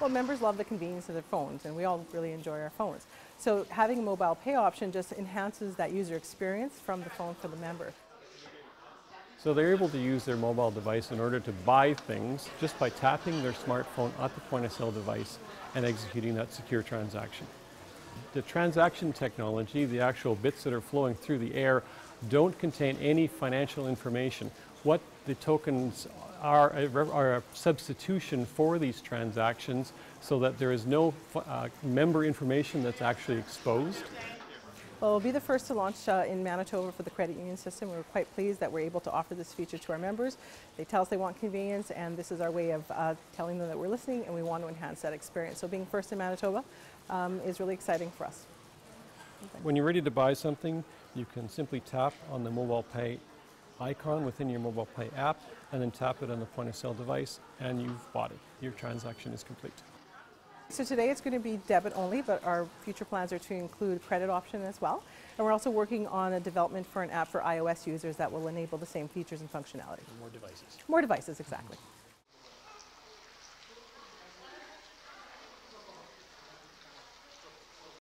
Well, members love the convenience of their phones, and we all really enjoy our phones. So having a mobile pay option just enhances that user experience from the phone for the member. So they're able to use their mobile device in order to buy things just by tapping their smartphone at the point-of-sale device and executing that secure transaction. The transaction technology, the actual bits that are flowing through the air, don't contain any financial information. What the tokens are a substitution for these transactions so that there is no member information that's actually exposed. Well, we'll be the first to launch in Manitoba for the credit union system. We're quite pleased that we're able to offer this feature to our members. They tell us they want convenience, and this is our way of telling them that we're listening and we want to enhance that experience. So being first in Manitoba is really exciting for us. Okay. When you're ready to buy something, you can simply tap on the mobile pay icon within your mobile pay app and then tap it on the point of sale device, and you've bought it. Your transaction is complete. So today it's going to be debit only, but our future plans are to include credit option as well. And we're also working on a development for an app for iOS users that will enable the same features and functionality. And more devices. More devices, exactly.